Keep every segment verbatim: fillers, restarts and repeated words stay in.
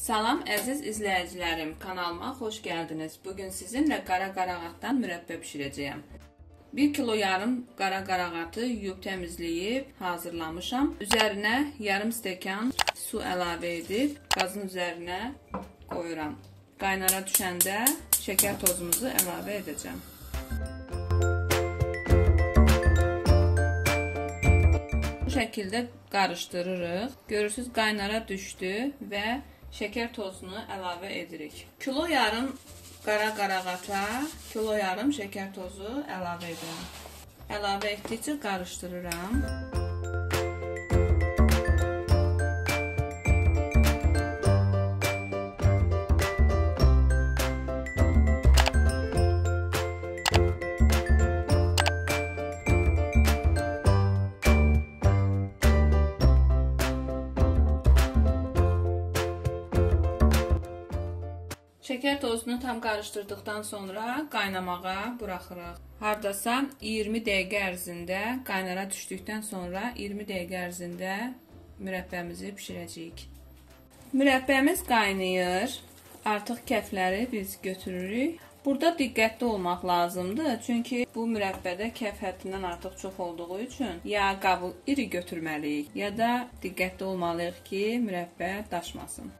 Salam əziz izləyicilərim, kanalıma xoş gəldiniz. Bugün sizinlə qara qarağatdan mürəbbə pişirəcəyəm. bir kilo yarım qara qarağatı yuyub təmizləyib hazırlamışam. Üzərinə yarım stəkan su əlavə edib qazın üzərinə qoyuram. Qaynara düşəndə şəkər tozumuzu əlavə edəcəm. Bu şəkildə qarışdırırıq. Görürsünüz, qaynara düşdü və şeker tozunu əlavə edirik. Kilo yarım qara qarağata, kilo yarım şeker tozu əlavə edirəm. Əlavə etdikcə qarışdırıram. Şeker tozunu tam karıştırdıktan sonra qaynamağa bırakırıq. Hardasa iyirmi dəqiqə ərzində, qaynara düşdükdən sonra iyirmi dəqiqə ərzində mürəbbəmizi pişirəcəyik. Mürəbbəmiz qaynayır. Artıq kəfləri biz götürürük. Burada diqqətli olmaq lazımdır. Çünki bu mürəbbədə kəf həddindən artıq çox olduğu üçün ya qabı iri götürməliyik, ya da diqqətli olmalıyıq ki, mürəbbə daşmasın.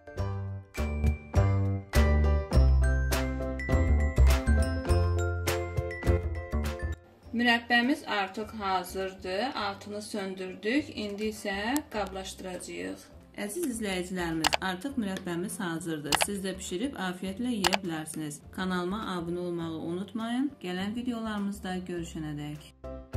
Mürəbbəmiz artıq hazırdır. Altını söndürdük. İndi isə qablaşdıracağıq. Əziz izləyicilərimiz, artıq mürəbbəmiz hazırdır. Siz də pişirib afiyetlə yeyə bilərsiniz. Kanalıma abunə olmağı unutmayın. Gələn videolarımızda görüşənədək.